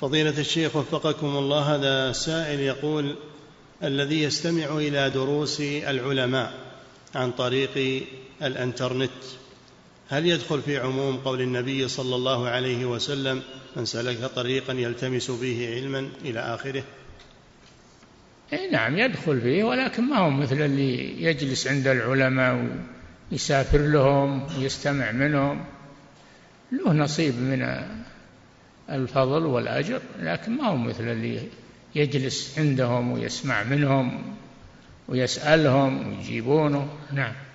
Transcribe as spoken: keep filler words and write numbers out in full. فضيلة الشيخ وفقكم الله، هذا سائل يقول: الذي يستمع إلى دروس العلماء عن طريق الانترنت هل يدخل في عموم قول النبي صلى الله عليه وسلم: من سلك طريقا يلتمس فيه علما إلى آخره؟ اي نعم يدخل فيه، ولكن ما هو مثل اللي يجلس عند العلماء ويسافر لهم ويستمع منهم، له نصيب من الفضل والأجر، لكن ما هو مثل اللي يجلس عندهم ويسمع منهم ويسألهم ويجيبونه. نعم.